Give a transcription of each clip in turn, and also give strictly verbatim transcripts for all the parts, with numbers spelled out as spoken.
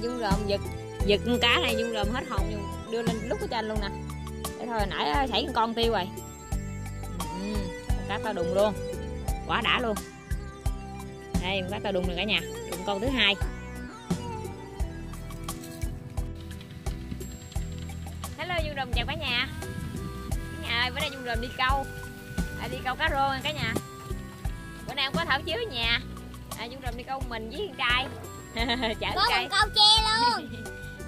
này Dũng Ròm giật giật con cá này, Dũng Ròm hết hồn đưa lên lúc cái trên luôn nè. Để thôi nãy xảy con tiêu rồi. Ừ, cá tao đùng luôn, quá đã luôn. Đây cá tao đùng này cả nhà, đùng con thứ hai. Hello Dũng Ròm, chào cả nhà. Cả nhà ơi, bữa nay Dũng Ròm đi câu, à, đi câu cá rô nha cả nhà. Bữa nay không có Thảo Chiếu ở nhà, à, Dũng Ròm đi câu mình với con trai. Chở có con câu che luôn.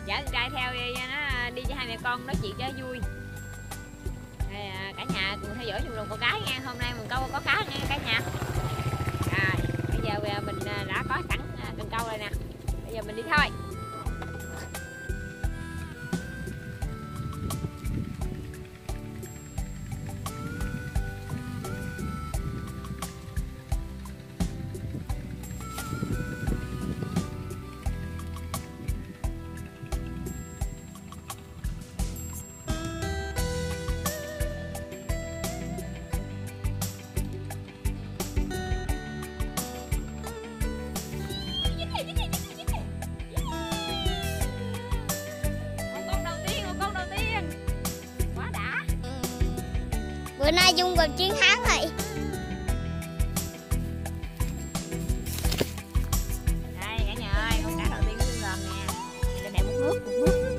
Chở con trai theo đi, nó đi với hai mẹ con nói chuyện cho vui. Đây, à, cả nhà cùng theo dõi Dũng Ròm câu cá nha. Hôm nay mình câu có cá nha cả nhà. Rồi bây giờ mình đã có sẵn cần câu rồi nè, bây giờ mình đi thôi. Bữa nay Dũng Ròm chiến thắng rồi. Đây cả nhà ơi, con cá đầu tiên của Dũng Ròm nè. Để mẹ múc nước, múc nước.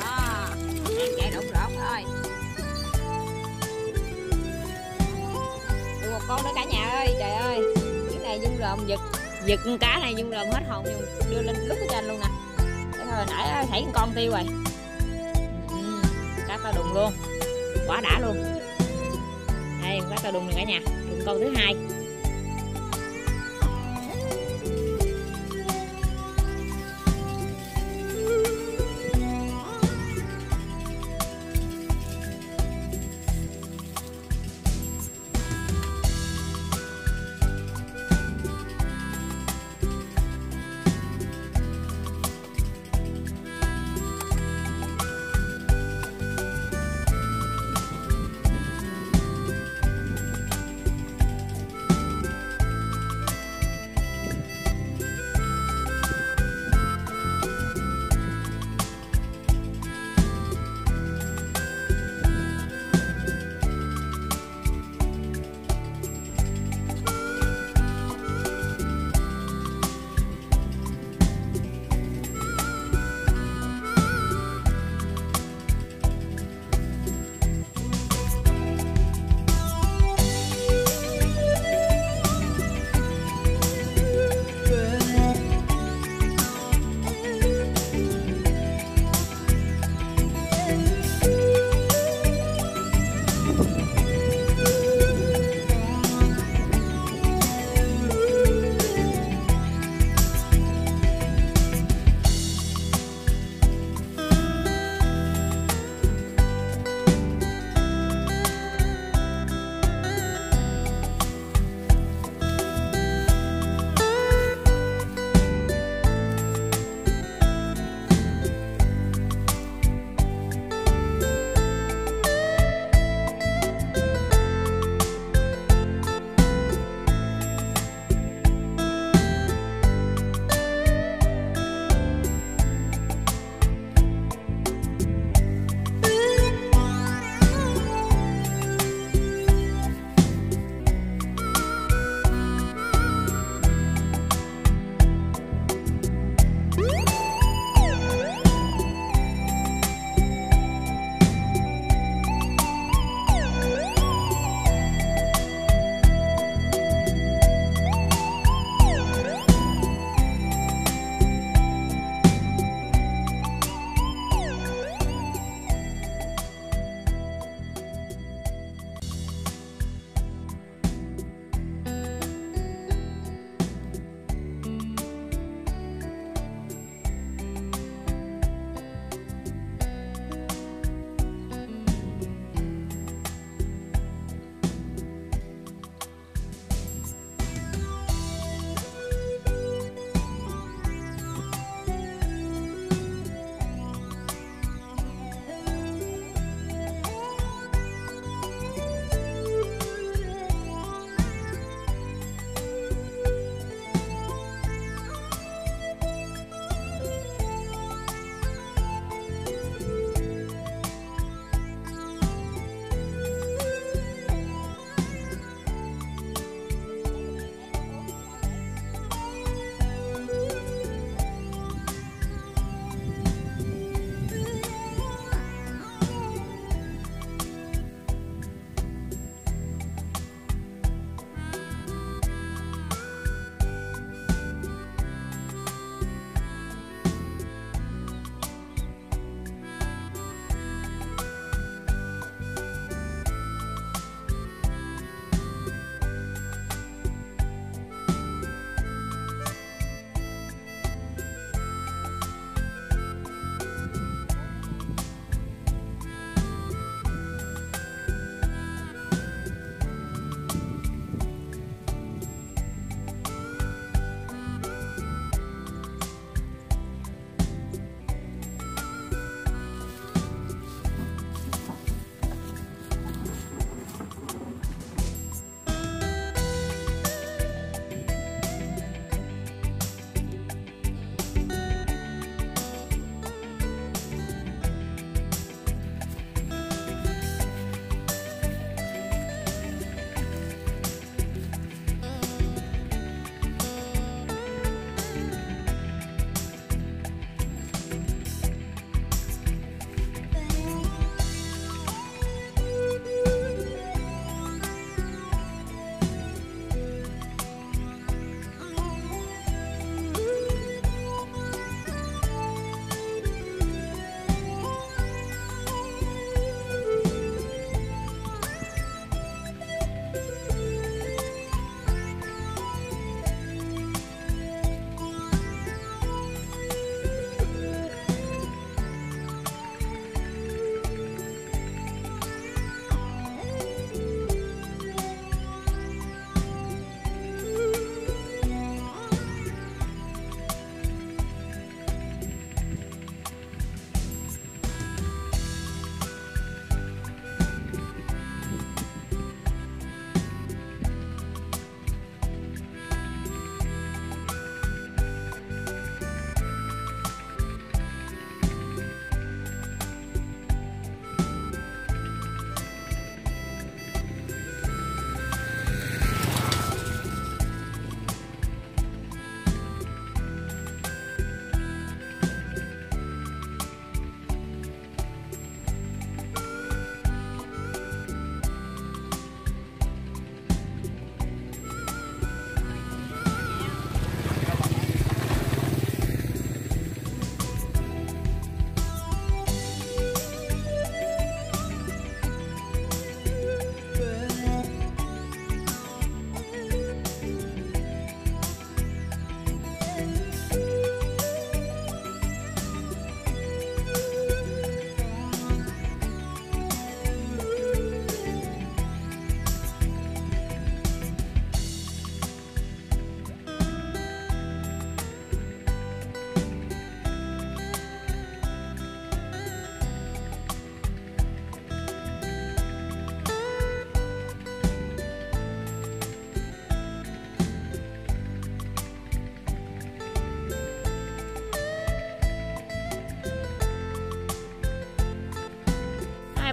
À, ăn chạy đụng rộn thôi. Được một con nữa cả nhà ơi, trời ơi. Cái này Dũng Ròm giật giật con cá này Dũng Ròm hết hồn đưa lên lúc cái trên luôn nè. Hồi nãy thấy con tiêu rồi. Ừ, cá tao đùng luôn, quá đã luôn. Đây cá tao đùng này cả nhà, đùng con thứ hai.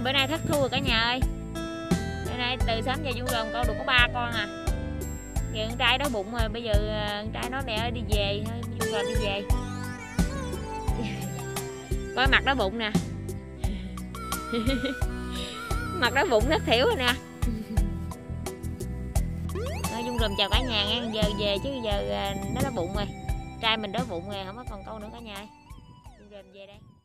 bữa nay thất thu rồi cả nhà ơi. Bữa nay từ sớm giờ Dũng Ròm con được có ba con à. Giờ con trai đói bụng rồi, bây giờ con trai nói mẹ ơi đi về thôi, Dũng Ròm đi về. Coi mặt đói bụng nè. Mặt đói bụng thất thiểu rồi nè. Nói Dũng Ròm chào cả nhà nghe, giờ về chứ giờ nó đói bụng rồi. Trai mình đói bụng rồi, không có còn câu nữa cả nhà ơi. Dũng Ròm về đây.